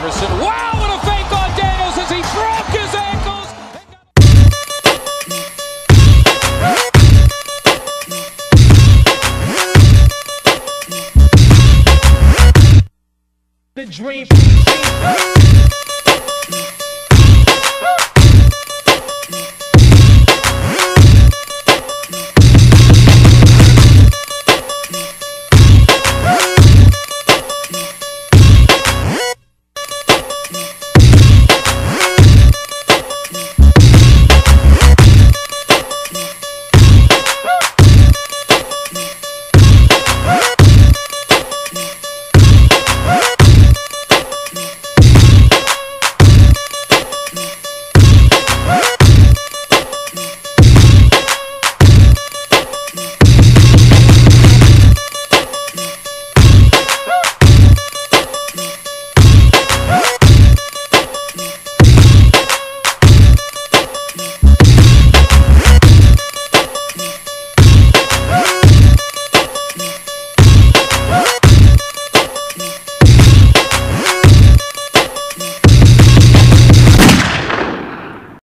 Iverson. Wow, what a fake on Daniels as he broke his ankles. The dream.